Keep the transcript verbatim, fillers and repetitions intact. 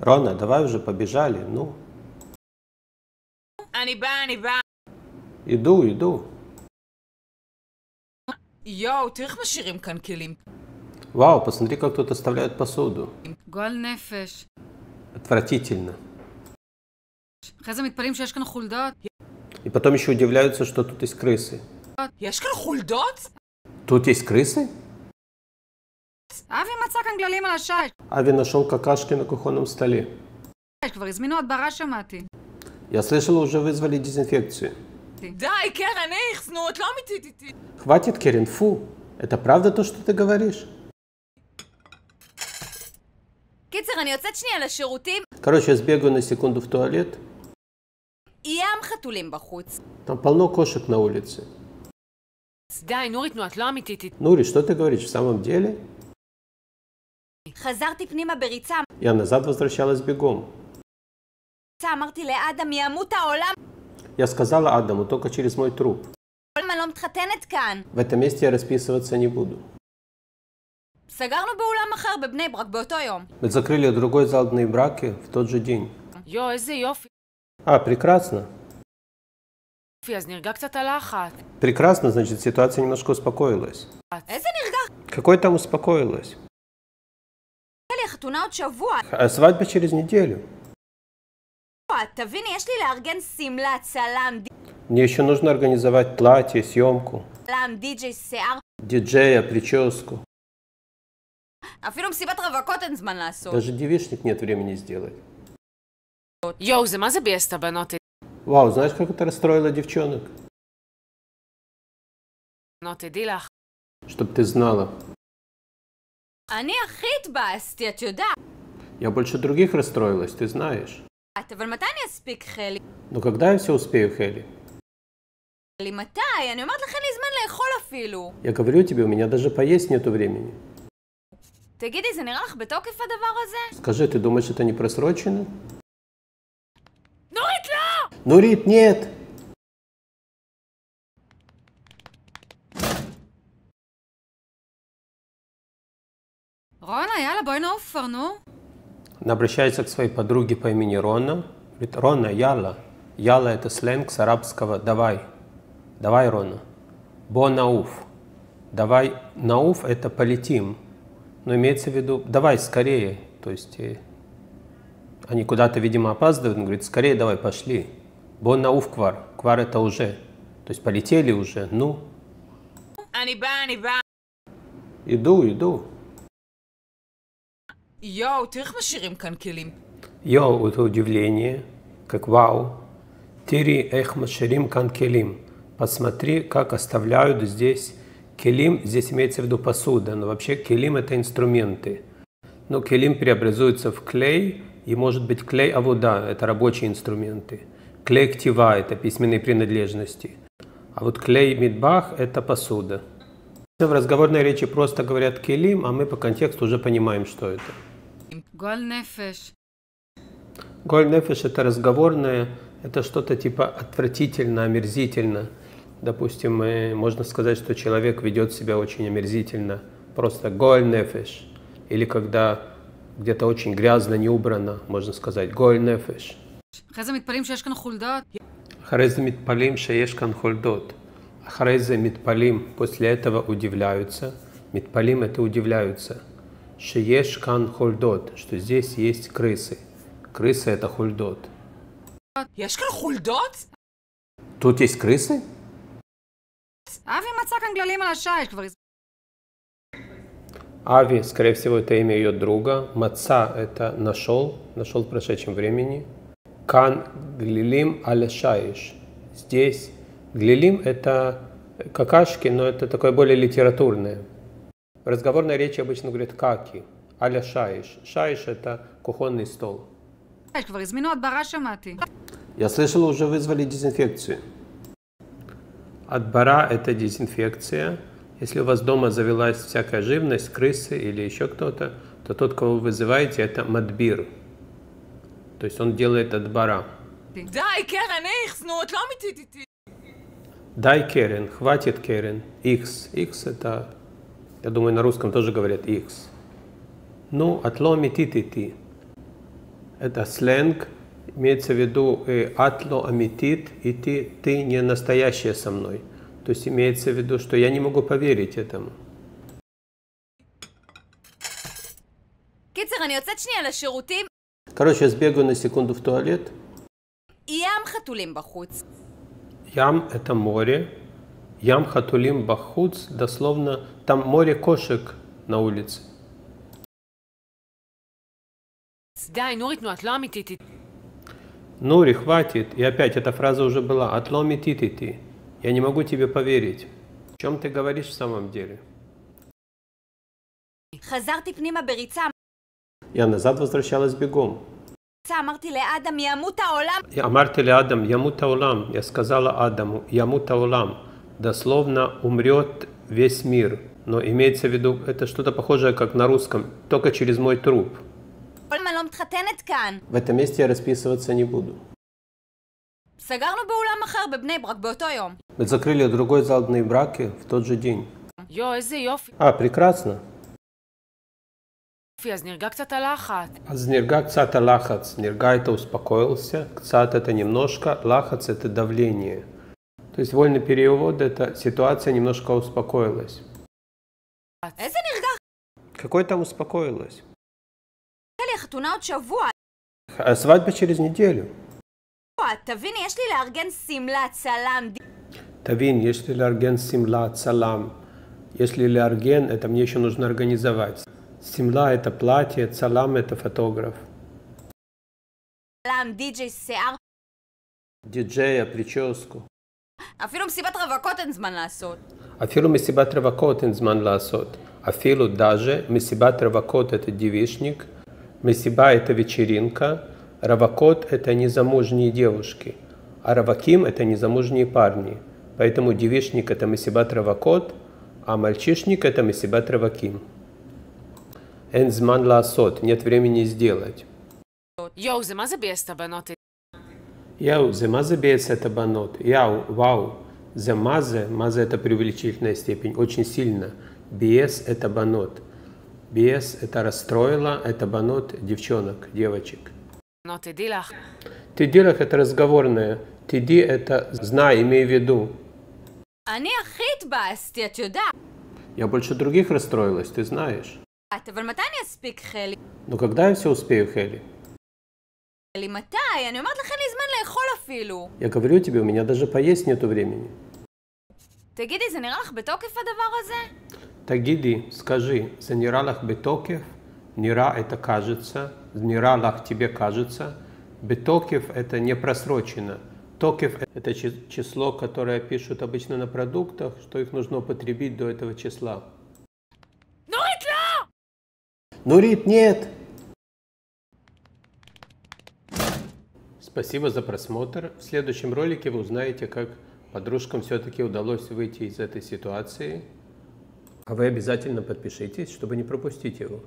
Рона, давай уже побежали, ну. Иду, иду. Вау, посмотри, как тут оставляют посуду. Отвратительно. И потом еще удивляются, что тут есть крысы. Тут есть крысы? Ави нашел какашки на кухонном столе. Я слышала, уже вызвали дезинфекцию. Хватит, Керен, фу. Это правда то, что ты говоришь? Короче, я сбегаю на секунду в туалет. Там полно кошек на улице. Нурит, что ты говоришь в самом деле? Я назад возвращалась бегом. Я сказала Адаму только через мой труп. В этом месте я расписываться не буду. Мы закрыли другой зал в Нейбраке в тот же день. А, прекрасно. Прекрасно, значит, ситуация немножко успокоилась. Какой там успокоилась? А свадьба через неделю. Мне еще нужно организовать платье, съемку, диджея, прическу. Даже девичник нет времени сделать. Вау, знаешь, как это расстроило девчонок? Чтоб ты знала. Я больше других расстроилась, ты знаешь. Но когда я все успею, Хели? Я говорю тебе, у меня даже поесть нету времени. Скажи, ты думаешь, это не просрочено? Нурит, нет! Она обращается к своей подруге по имени Рона. Говорит, Рона, яла. Яла — это сленг с арабского «давай». Давай, Рона. Бо науф. Давай, науф — это полетим. Но имеется в виду «давай, скорее». То есть они куда-то, видимо, опаздывают. Он говорит, скорее давай, пошли. Бо науф квар. Квар — это уже. То есть полетели уже. Ну. Иду, иду. Йоу, это удивление, как вау. Тири эх маширим кан келим. Посмотри, как оставляют здесь келим. Здесь имеется в виду посуда, но вообще келим — это инструменты. Но келим преобразуется в клей, и может быть клей авуда — это рабочие инструменты. Клей ктива — это письменные принадлежности. А вот клей мидбах — это посуда. В разговорной речи просто говорят келим, а мы по контексту уже понимаем, что это. Гольнефеш. Гольнефеш — это разговорное, это что-то типа отвратительно, омерзительно. Допустим, можно сказать, что человек ведет себя очень омерзительно. Просто гольнефеш. Или когда где-то очень грязно, не убрано, можно сказать гольнефеш. Харезамит палим шеешкан хульдот. Хареза митпалим. После этого удивляются. Митпалим — это удивляются. Шиеш кан хульдот, что здесь есть крысы. Крысы — это хульдот. Тут есть крысы? Ави, скорее всего, это имя ее друга. Маца — это нашел, нашел в прошедшем времени. Кан глилим аля шаиш. Здесь глилим — это какашки, но это такое более литературное. В разговорной речи обычно говорят каки, аля шаиш. Шаиш — это кухонный стол. Я слышала, уже вызвали дезинфекцию. Адбара — это дезинфекция. Если у вас дома завелась всякая живность, крысы или еще кто-то, то тот, кого вы вызываете, это мадбир. То есть он делает адбара. די, קרן, איכס, נו, את לא אמיתית איתי. Дай, Керен, хватит, Керен. Икс. Икс это, я думаю, на русском тоже говорят Икс. Ну, отломи титити. Это сленг, имеется в виду атло амитит, и ты, ты не настоящая со мной. То есть имеется в виду, что я не могу поверить этому. Короче, я сбегаю на секунду в туалет. Ям – это море. Ям хатулим бахуц, дословно, там море кошек на улице. Нури, хватит. И опять эта фраза уже была. Атломи титити. Я не могу тебе поверить. О чем ты говоришь в самом деле? Я назад возвращалась бегом. Я сказала Адаму, ямута улам, дословно умрет весь мир, но имеется в виду, это что-то похожее, как на русском, только через мой труп. В этом месте я расписываться не буду. Мы закрыли другой зал в браке в тот же день. А, прекрасно. אז נרגע קצת הלחץ. אז נרגע קצת הלחץ. נרגע это успокоился, кцат это немножко, лахац это давление. То есть вольный перевод это ситуация немножко успокоилась. Какой там успокоилась? А свадьба через неделю. Тавин, если ларген симла салам, если ларген, это мне еще нужно организовать. Симла – это платье, салам – это фотограф. Диджея, прическу. Афилу мсибат равакот энзман ласот. Афилу мсибат равакот энзман ласот. Афилу даже, мсибат равакот – это девичник, мсиба – это вечеринка, равакот – это незамужние девушки, а раваким – это незамужние парни. Поэтому девичник – это мсибат равакот, а мальчишник – это мсибат раваким. Энзман ласот, нет времени сделать. Йоу, зима забес табанот. Йоу, зима забес табанот. Йоу, вау. Замазе, мазе это преувеличительная степень, очень сильно. Биес это банот. Биес это расстроила, это банот девчонок, девочек. Тидилах это разговорное. Тиди это знай, имей в виду. Я больше других расстроилась, ты знаешь. Но когда я все успею, Хели? Я говорю тебе, у меня даже поесть нету времени. Тагиди, скажи, за ниралах бетокев, нира это кажется, ниралах тебе кажется, бетокев это не просрочено. Токев это число, которое пишут обычно на продуктах, что их нужно употребить до этого числа. Нурит, нет! Спасибо за просмотр. В следующем ролике вы узнаете, как подружкам все-таки удалось выйти из этой ситуации. А вы обязательно подпишитесь, чтобы не пропустить его.